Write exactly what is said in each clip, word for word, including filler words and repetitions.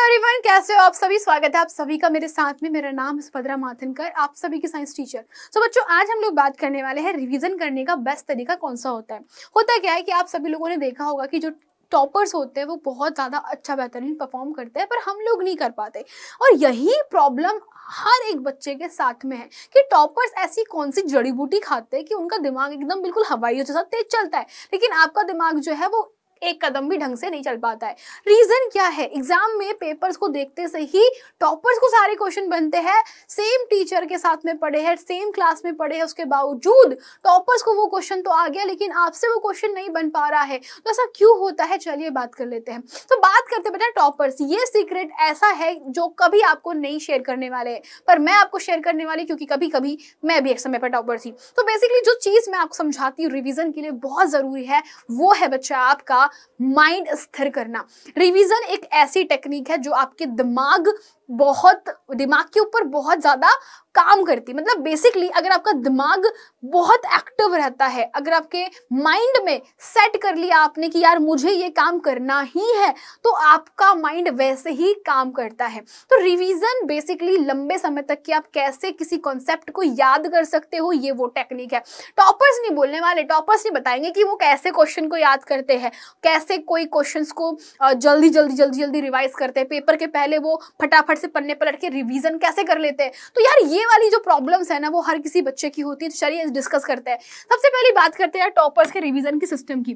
Hello everyone, कैसे हो आप सभी। स्वागत है आप सभी का मेरे साथ में। मेरा नाम है सुभद्रा माथनकर, आप सभी की साइंस टीचर। सो so, बच्चों आज हम लोग बात करने वाले हैं रिवीजन करने का बेस्ट तरीका कौन सा होता है। होता क्या है कि आप सभी लोगों ने देखा होगा कि जो टॉपर्स होते हैं वो बहुत ज़्यादा अच्छा बेहतरीन परफॉर्म करते हैं, पर हम लोग नहीं कर पाते। और यही प्रॉब्लम हर एक बच्चे के साथ में है कि टॉपर्स ऐसी कौन सी जड़ी बूटी खाते हैं कि उनका दिमाग एकदम बिल्कुल हवाइयों जैसा तेज चलता है, लेकिन आपका दिमाग जो है वो एक कदम भी ढंग से नहीं चल पाता है। रीजन क्या है, एग्जाम में पेपर्स को देखते से ही टॉपर्स को सारे क्वेश्चन बनते हैं, सेम टीचर के साथ में पढ़े हैं, सेम क्लास में पढ़े हैं, उसके बावजूद टॉपर्स को वो क्वेश्चन तो आ गया लेकिन आपसे वो क्वेश्चन नहीं बन पा रहा है। तो ऐसा क्यों होता है, चलिए बात कर लेते हैं। तो बात करते हैं बेटा टॉपर्स, ये सीक्रेट ऐसा है जो कभी आपको नहीं शेयर करने वाले हैं, पर मैं आपको शेयर करने वाली, क्योंकि कभी कभी मैं भी एक समय पर टॉपर थी। तो बेसिकली जो चीज़ मैं आपको समझाती हूँ रिविजन के लिए बहुत ज़रूरी है, वो है बच्चा आपका माइंड स्थिर करना। रिवीजन एक ऐसी टेक्निक है जो आपके दिमाग बहुत दिमाग के ऊपर बहुत ज़्यादा काम करती है। मतलब बेसिकली अगर आपका दिमाग बहुत एक्टिव रहता है, अगर आपके माइंड में सेट कर लिया आपने कि यार मुझे ये काम करना ही है, तो आपका माइंड वैसे ही काम करता है। तो रिवीजन बेसिकली लंबे समय तक कि आप कैसे किसी कॉन्सेप्ट को याद कर सकते हो, ये वो टेक्निक है। टॉपर्स नहीं बोलने वाले, टॉपर्स नहीं बताएंगे कि वो कैसे क्वेश्चन को याद करते हैं, कैसे कोई क्वेश्चन को जल्दी जल्दी जल्दी जल्दी रिवाइज करते हैं, पेपर के पहले वो फटाफट से पन्ने पलट के रिवीजन कैसे कर लेते हैं। तो यार ये वाली जो प्रॉब्लम्स है ना वो हर किसी बच्चे की होती है। तो चलिए डिस्कस करते हैं। सबसे पहली बात करते हैं टॉपर्स के रिवीजन की सिस्टम की।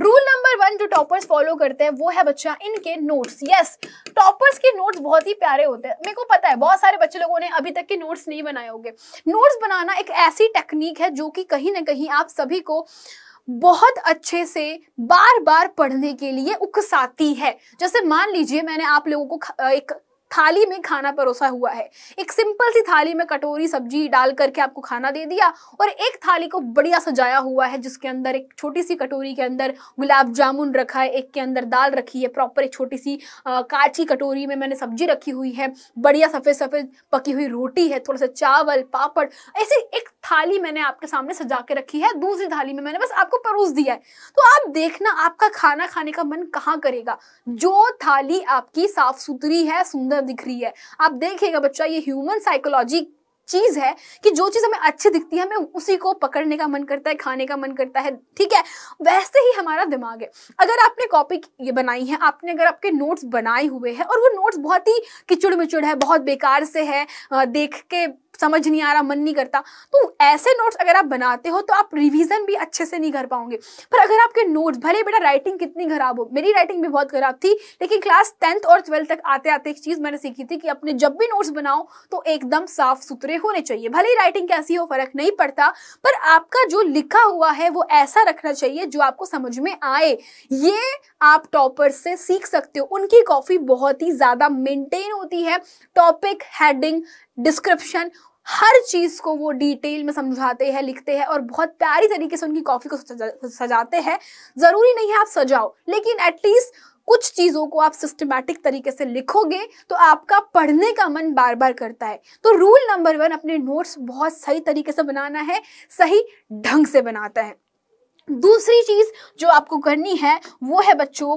रूल नंबर वन जो टॉपर्स फॉलो करते हैं वो है बच्चा इनके नोट्स। यस, टॉपर्स के नोट्स बहुत ही प्यारे होते हैं। मेरे को पता है बहुत सारे बच्चे लोगों ने अभी तक के नोट्स नहीं बनाए होंगे। नोट्स बनाना एक ऐसी टेक्निक है जो कि कहीं ना कहीं आप सभी को बहुत अच्छे से बार बार पढ़ने के लिए उकसाती है। जैसे मान लीजिए मैंने आप लोगों को एक थाली में खाना परोसा हुआ है, एक सिंपल सी थाली में कटोरी सब्जी डाल करके आपको खाना दे दिया, और एक थाली को बढ़िया सजाया हुआ है जिसके अंदर एक छोटी सी कटोरी के अंदर गुलाब जामुन रखा है, एक के अंदर दाल रखी है, प्रॉपर एक छोटी सी कांची कटोरी में मैंने सब्जी रखी हुई है, बढ़िया सफ़ेद सफ़ेद पकी हुई रोटी है, थोड़ा सा चावल पापड़, ऐसी एक थाली मैंने आपके सामने सजा के रखी है। दूसरी थाली में मैंने बस आपको परोस दिया है। तो आप देखना आपका खाना खाने का मन कहाँ करेगा, जो थाली आपकी साफ सुथरी है, सुंदर दिख रही है। आप देखिएगा बच्चा, ये ह्यूमन साइकोलॉजी चीज है कि जो चीज हमें अच्छी दिखती है हमें उसी को पकड़ने का मन करता है, खाने का मन करता है। ठीक है, वैसे ही हमारा दिमाग है। अगर आपने कॉपी ये बनाई है, आपने अगर आपके नोट्स बनाए हुए हैं और वो नोट्स बहुत ही किचड़ मिचड़ है, बहुत बेकार से है, देख के समझ नहीं आ रहा, मन नहीं करता, तो ऐसे नोट्स अगर आप बनाते हो तो आप रिवीजन भी अच्छे से नहीं कर पाओगे। पर अगर आपके नोट्स, भले बेटा राइटिंग कितनी खराब हो, मेरी राइटिंग भी बहुत खराब थी, लेकिन क्लास टेंथ और ट्वेल्थ तक आते आते एक चीज़ मैंने सीखी थी कि अपने जब भी नोट्स बनाओ तो एकदम साफ सुथरे होने चाहिए। भले ही राइटिंग कैसी हो फर्क नहीं पड़ता, पर आपका जो लिखा हुआ है वो ऐसा रखना चाहिए जो आपको समझ में आए। ये आप टॉपर्स से सीख सकते हो। उनकी कॉपी बहुत ही ज़्यादा मेंटेन होती है, टॉपिक, हेडिंग, डिस्क्रिप्शन, हर चीज़ को वो डिटेल में समझाते हैं, लिखते हैं, और बहुत प्यारी तरीके से उनकी कॉपी को सजा, सजाते हैं। ज़रूरी नहीं है आप सजाओ, लेकिन एटलीस्ट कुछ चीज़ों को आप सिस्टमैटिक तरीके से लिखोगे तो आपका पढ़ने का मन बार बार करता है। तो रूल नंबर वन, अपने नोट्स बहुत सही तरीके से बनाना है, सही ढंग से बनाता है। दूसरी चीज़ जो आपको करनी है वो है बच्चों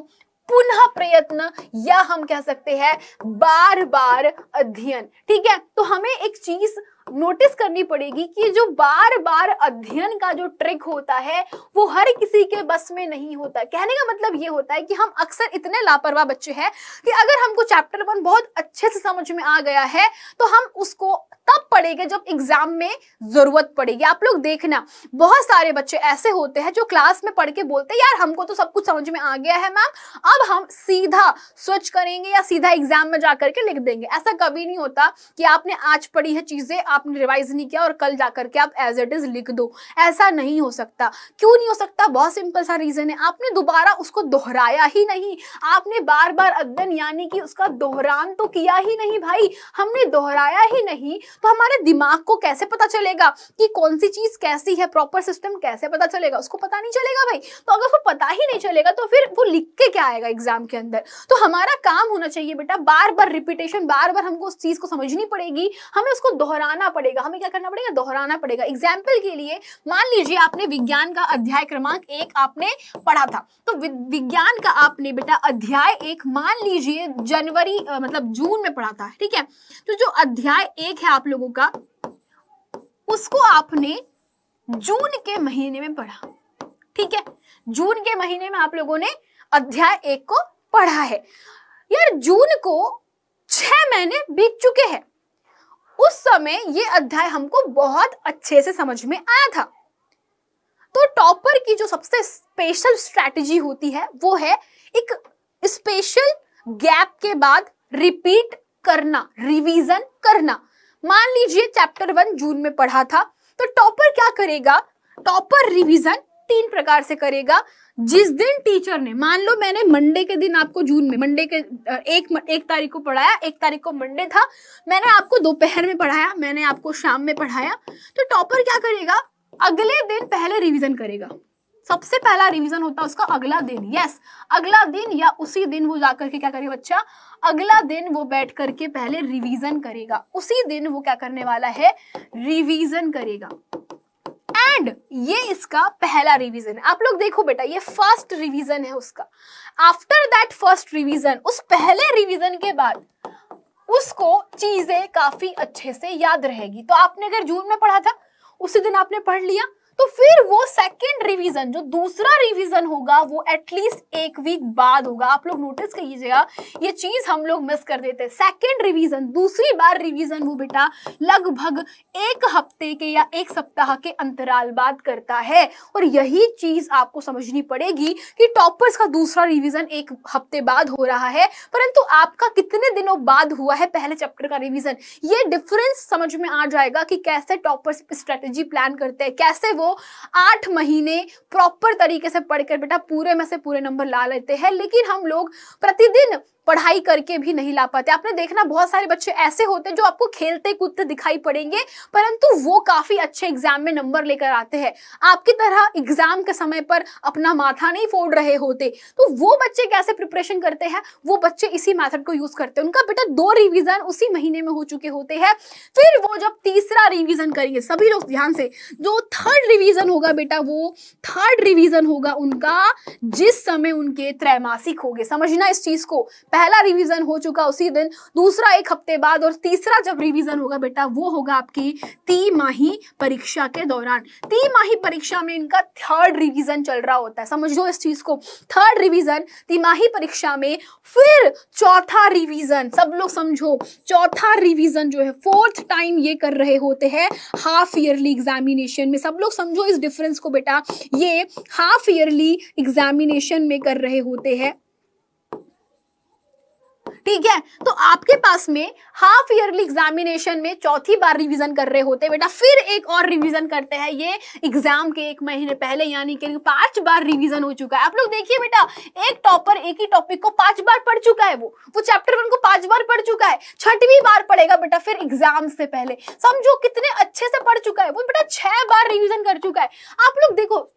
पुनः प्रयत्न, या हम कह सकते हैं बार बार अध्ययन। ठीक है, तो हमें एक चीज नोटिस करनी पड़ेगी कि जो बार बार अध्ययन का जो ट्रिक होता है वो हर किसी के बस में नहीं होता। कहने का मतलब ये होता है कि हम अक्सर इतने लापरवाह बच्चे हैं कि अगर हमको चैप्टर वन बहुत अच्छे से समझ में आ गया है तो हम उसको तब पढ़ेंगे जब एग्जाम में जरूरत पड़ेगी। आप लोग देखना बहुत सारे बच्चे ऐसे होते हैं जो क्लास में पढ़ के बोलते हैं यार हमको तो सब कुछ समझ में आ गया है मैम, अब हम सीधा स्विच करेंगे या सीधा एग्जाम में जाकर के लिख देंगे। ऐसा कभी नहीं होता कि आपने आज पढ़ी है चीजें, आपने रिवाइज नहीं किया और कल जाकर के आप एज इट इज लिख दो, ऐसा नहीं हो सकता। क्यों नहीं हो सकता, बहुत सिंपल सा रीजन है, आपने दोबारा उसको दोहराया ही नहीं, आपने बार बार अध्ययन यानी कि उसका दोहरान तो किया ही नहीं भाई, हमने दोहराया ही नहीं। तो हमारे दिमाग को कैसे पता चलेगा कि कौन सी चीज कैसी है, प्रॉपर सिस्टम कैसे पता चलेगा? उसको पता नहीं चलेगा भाई। तो अगर उसको पता ही नहीं चलेगा तो फिर वो लिख के क्या आएगा एग्जाम के अंदर? तो हमारा काम होना चाहिए बेटा, बार बार रिपीटेशन, बार बार हमको उस चीज को समझनी पड़ेगी, हमें उसको दोहराना पड़ेगा। हमें क्या करना पड़ेगा? दोहराना पड़ेगा। एग्जाम्पल के लिए मान लीजिए आपने विज्ञान का अध्याय क्रमांक एक आपने पढ़ा था, तो विज्ञान का आपने बेटा अध्याय एक मान लीजिए जनवरी मतलब जून में पढ़ा था, ठीक है? तो जो अध्याय एक है आप लोगों का, उसको आपने जून के महीने में पढ़ा, ठीक है? जून के महीने में आप लोगों ने अध्याय एक को पढ़ा है। यार जून को छह महीने बीत चुके हैं, उस समय ये अध्याय हमको बहुत अच्छे से समझ में आया था। तो टॉपर की जो सबसे स्पेशल स्ट्रैटेजी होती है वो है एक स्पेशल गैप के बाद रिपीट करना, रिवीजन करना। मान लीजिए चैप्टर वन जून में पढ़ा था, तो टॉपर क्या करेगा? टॉपर रिवीजन तीन प्रकार से करेगा। जिस दिन टीचर ने, मान लो मैंने मंडे के दिन आपको जून में मंडे के एक एक तारीख को पढ़ाया, एक तारीख को मंडे था, मैंने आपको दोपहर में पढ़ाया, मैंने आपको शाम में पढ़ाया, तो टॉपर क्या करेगा? अगले दिन पहले रिवीजन करेगा। सबसे पहला रिवीजन होता है उसका अगला दिन। यस, अगला दिन या उसी दिन वो जाकर के क्या करेगा बच्चा? अगला दिन वो बैठ करके पहले रिवीजन करेगा। उसी दिन वो क्या करने वाला है? रिवीजन करेगा। एंड ये इसका पहला रिवीजन। आप लोग देखो बेटा, ये फर्स्ट रिवीजन है उसका। आफ्टर दैट फर्स्ट रिवीजन, उस पहले रिवीजन के बाद उसको चीजें काफी अच्छे से याद रहेगी। तो आपने अगर जून में पढ़ा था, उसी दिन आपने पढ़ लिया, तो फिर वो सेकंड रिवीजन, जो दूसरा रिवीजन होगा, वो एटलीस्ट एक वीक बाद होगा। आप लोग नोटिस करिएगा, ये चीज हम लोग मिस कर देते हैं। सेकंड रिवीजन, दूसरी बार रिवीजन वो बेटा लगभग एक हफ्ते के या एक सप्ताह के अंतराल बाद करता है। और यही चीज आपको समझनी पड़ेगी कि टॉपर्स का दूसरा रिवीजन एक हफ्ते बाद हो रहा है, परंतु आपका कितने दिनों बाद हुआ है पहले चैप्टर का रिवीजन। ये डिफरेंस समझ में आ जाएगा कि कैसे टॉपर्स स्ट्रेटेजी प्लान करते हैं, कैसे वो आठ महीने प्रॉपर तरीके से पढ़कर बेटा पूरे में से पूरे नंबर ला लेते हैं। लेकिन हम लोग प्रतिदिन पढ़ाई करके भी नहीं ला पाते। आपने देखना बहुत सारे बच्चे ऐसे होते हैं जो आपको खेलते कूदते दिखाई पड़ेंगे, परंतु वो काफी अच्छे एग्जाम में नंबर लेकर आते हैं। आपकी तरह एग्जाम के समय पर अपना माथा नहीं फोड़ रहे होते। तो वो बच्चे कैसे प्रिपरेशन करते हैं? वो बच्चे इसी मेथड को यूज करते हैं। उनका बेटा दो रिवीजन उसी महीने में हो चुके होते हैं। फिर वो जब तीसरा रिवीजन करेंगे, सभी लोग ध्यान से, जो थर्ड रिवीजन होगा बेटा, वो थर्ड रिवीजन होगा उनका जिस समय उनके त्रैमासिक होंगे। समझना इस चीज को, पहला रिवीजन हो चुका उसी दिन, दूसरा एक हफ्ते बाद, और तीसरा जब रिवीजन होगा बेटा वो होगा आपकी तिमाही परीक्षा के दौरान। तिमाही परीक्षा में इनका थर्ड रिवीजन चल रहा होता है। समझ लो इस चीज को, थर्ड रिवीजन तिमाही परीक्षा में, फिर चौथा रिवीजन, सब लोग समझो, चौथा रिवीजन जो है फोर्थ टाइम ये कर रहे होते हैं हाफ ईयरली एग्जामिनेशन में। सब लोग समझो इस डिफरेंस को बेटा, ये हाफ ईयरली एग्जामिनेशन में कर रहे होते हैं, ठीक है? तो आपके पास में हाफ ईयरली एग्जामिनेशन में चौथी बार रिवीजन कर रहे होते हैं बेटा। फिर एक और रिवीजन करते हैं ये एग्जाम के एक महीने पहले, यानी कि पांच बार रिवीजन हो चुका है। आप लोग देखिए बेटा, एक टॉपर एक ही टॉपिक को पांच बार पढ़ चुका है। वो वो चैप्टर वन को पांच बार पढ़ चुका है, छठवीं बार पढ़ेगा बेटा फिर एग्जाम से पहले। समझो कितने अच्छे से पढ़ चुका है। वो बेटा छह बार रिवीजन कर चुका है। आप लोग देखो,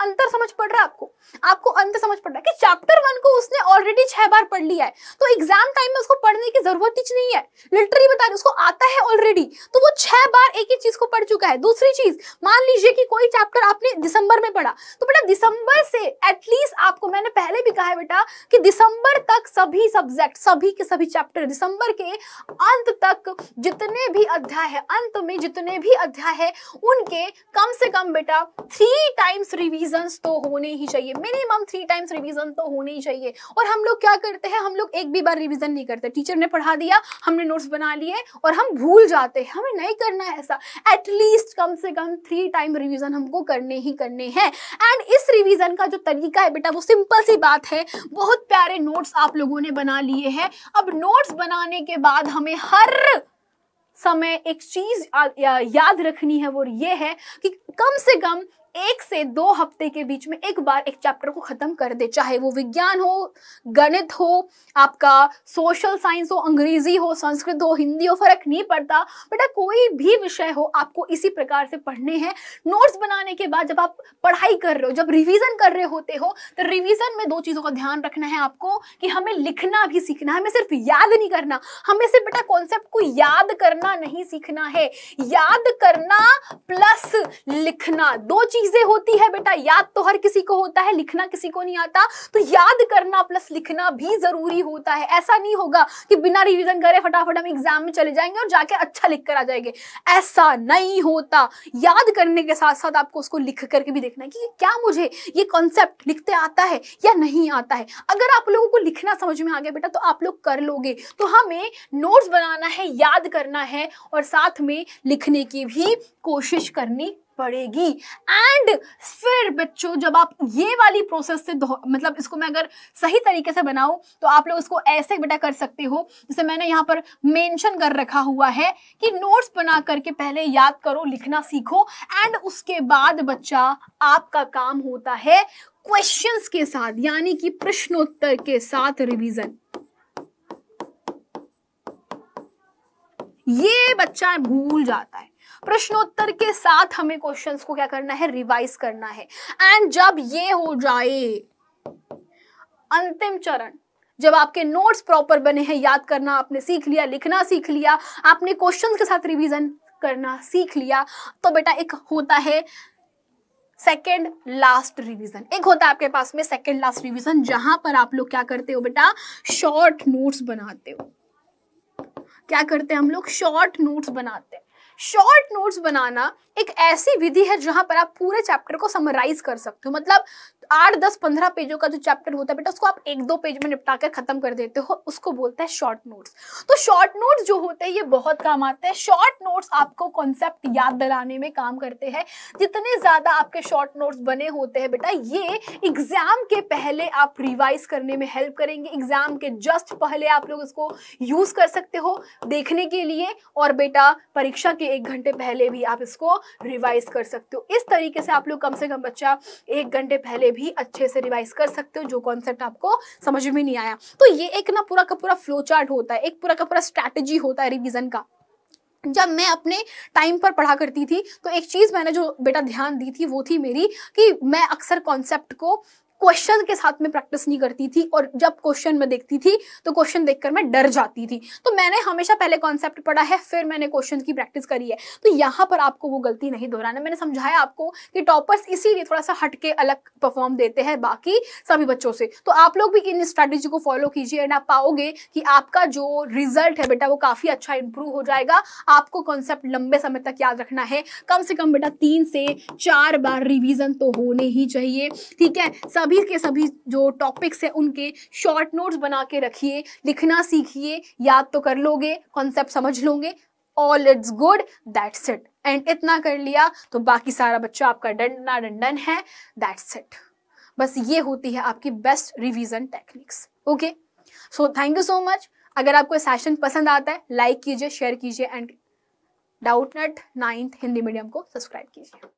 अंतर समझ पड़ रहा है आपको? आपको अंतर समझ पड़ रहा है कि चैप्टर वन को उसने ऑलरेडी छह बार पढ़ लिया है, तो एग्जाम टाइम में उसको पढ़ने की जरूरत ही नहीं है। लिटरली बता रही, उसको आता है ऑलरेडी, तो वो छह बार एक ही चीज को पढ़ चुका है। दूसरी चीज, मान लीजिए कि कोई चैप्टर आपने दिसंबर में पढ़ा, तो बेटा दिसंबर से एटलीस्ट आपको, मैंने पहले भी कहा है बेटा कि दिसंबर तक सभी सब्जेक्ट, सभी के सभी चैप्टर, दिसंबर के अंत तक जितने भी अध्याय है, अंत में जितने भी अध्याय है, उनके कम से कम बेटा थ्री टाइम्स रिवीजन तो होने ही चाहिए। मिनिमम थ्री टाइम्स रिवीजन तो होने ही चाहिए। और हम लोग क्या करते हैं? हम लोग एक भी बार रिवीजन नहीं करते। टीचर ने पढ़ा दिया, हमने नोट्स बना लिए और हम भूल जाते हैं। हमें नहीं करना है ऐसा। एटलीस्ट कम से कम थ्री टाइम रिवीजन हमको करने ही करने हैं। एंड इस रिवीजन का जो तरीका है बेटा, वो सिंपल सी बात है, बहुत प्यारे नोट्स आप लोगों ने बना लिए हैं। अब नोट्स बनाने के बाद हमें हर समय एक चीज याद रखनी है, वो ये है कि कम से कम एक से दो हफ्ते के बीच में एक बार एक चैप्टर को खत्म कर दे, चाहे वो विज्ञान हो, गणित हो, आपका सोशल साइंस हो, अंग्रेजी हो, संस्कृत हो, हिंदी हो, फर्क नहीं पड़ता बेटा, कोई भी विषय हो आपको इसी प्रकार से पढ़ने हैं। नोट्स बनाने के बाद जब आप पढ़ाई कर रहे हो, जब रिविजन कर रहे होते हो, तो रिविजन में दो चीज़ों का ध्यान रखना है आपको कि हमें लिखना भी सीखना है, हमें सिर्फ याद नहीं करना, हमें सिर्फ बेटा कॉन्सेप्ट को याद करना नहीं सीखना है। याद करना प्लस लिखना दो चीजें होती है बेटा, याद तो हर किसी को होता है, लिखना किसी को नहीं आता, तो याद करना प्लस लिखना भी जरूरी होता है। ऐसा नहीं होगा कि बिना रिवीजन करे फटाफट हम एग्जाम में चले जाएंगे और जाके अच्छा लिख कर आ जाएंगे, ऐसा नहीं होता। याद करने के साथ साथ आपको उसको लिख करके भी देखना है कि क्या मुझे ये कॉन्सेप्ट लिखते आता है या नहीं आता है। अगर आप लोगों को लिखना समझ में आ गया बेटा तो आप लोग कर लोगे। तो हमें नोट्स बनाना है, याद करना है और साथ में लिखने की भी कोशिश करनी पड़ेगी। एंड फिर बच्चों जब आप ये वाली प्रोसेस से मतलब इसको मैं अगर सही तरीके से बनाऊं तो आप लोग इसको ऐसे बेटा कर सकते हो जैसे मैंने यहाँ पर मेंशन कर रखा हुआ है कि नोट्स बना करके पहले याद करो, लिखना सीखो एंड उसके बाद बच्चा आपका काम होता है क्वेश्चंस के साथ, यानी कि प्रश्नोत्तर के साथ रिवीजन। ये बच्चा भूल जाता है, प्रश्नोत्तर के साथ हमें क्वेश्चंस को क्या करना है, रिवाइज करना है। एंड जब ये हो जाए अंतिम चरण, जब आपके नोट्स प्रॉपर बने हैं, याद करना आपने सीख लिया, लिखना सीख लिया, आपने क्वेश्चंस के साथ रिवीजन करना सीख लिया, तो बेटा एक होता है सेकेंड लास्ट रिवीजन। एक होता है आपके पास में सेकेंड लास्ट रिवीजन जहां पर आप लोग क्या करते हो बेटा, शॉर्ट नोट्स बनाते हो। क्या करते हैं हम लोग, शॉर्ट नोट्स बनाते हैं। शॉर्ट नोट्स बनाना एक ऐसी विधि है जहां पर आप पूरे चैप्टर को समराइज कर सकते हो, मतलब आठ दस पंद्रह पेजों का जो चैप्टर होता है बेटा उसको आप एक दो पेज में निपटा कर खत्म कर देते हो, उसको बोलते हैं शॉर्ट नोट्स। तो शॉर्ट नोट्स जो होते हैं ये बहुत काम आते हैं। शॉर्ट नोट्स आपको कॉन्सेप्ट याद दिलाने में काम करते हैं। जितने ज्यादा आपके शॉर्ट नोट्स बने होते हैं बेटा ये एग्जाम के पहले आप रिवाइज करने में हेल्प करेंगे। एग्जाम के जस्ट पहले आप लोग इसको यूज कर सकते हो देखने के लिए, और बेटा परीक्षा के एक घंटे पहले भी आप इसको रिवाइज कर सकते हो। इस तरीके से आप लोग कम से कम बच्चा एक घंटे पहले भी अच्छे से रिवाइज कर सकते हो जो कॉन्सेप्ट आपको समझ में नहीं आया। तो ये एक ना पूरा का पूरा फ्लो चार्ट होता है, एक पूरा का पूरा स्ट्रैटेजी होता है रिवीजन का। जब मैं अपने टाइम पर पढ़ा करती थी तो एक चीज मैंने जो बेटा ध्यान दी थी वो थी मेरी कि मैं अक्सर कॉन्सेप्ट को क्वेश्चन के साथ में प्रैक्टिस नहीं करती थी, और जब क्वेश्चन में देखती थी तो क्वेश्चन देखकर मैं डर जाती थी। तो मैंने हमेशा पहले कॉन्सेप्ट पढ़ा है फिर मैंने क्वेश्चन की प्रैक्टिस करी है। तो यहाँ पर आपको वो गलती नहीं दोहराना। मैंने समझाया आपको कि टॉपर्स इसीलिए थोड़ा सा हटके अलग परफॉर्म देते हैं बाकी सभी बच्चों से। तो आप लोग भी इन स्ट्रैटेजी को फॉलो कीजिए एंड आप पाओगे कि आपका जो रिजल्ट है बेटा वो काफ़ी अच्छा इंप्रूव हो जाएगा। आपको कॉन्सेप्ट लंबे समय तक याद रखना है, कम से कम बेटा तीन से चार बार रिविजन तो होने ही चाहिए, ठीक है। सभी के सभी जो टॉपिक्स हैं उनके शॉर्ट नोट्स बना के रखिए, लिखना सीखिए, याद तो कर लोगे, कॉन्सेप्ट समझ लोगे, all it's good, that's it. And इतना कर लिया तो बाकी सारा बच्चा आपका डंडना डंडन है, दैट्स इट। बस ये होती है आपकी best revision techniques. Okay, so thank you so much. अगर आपको सेशन पसंद आता है लाइक कीजिए, शेयर कीजिए and Doubtnut ninth Hindi medium को सब्सक्राइब कीजिए।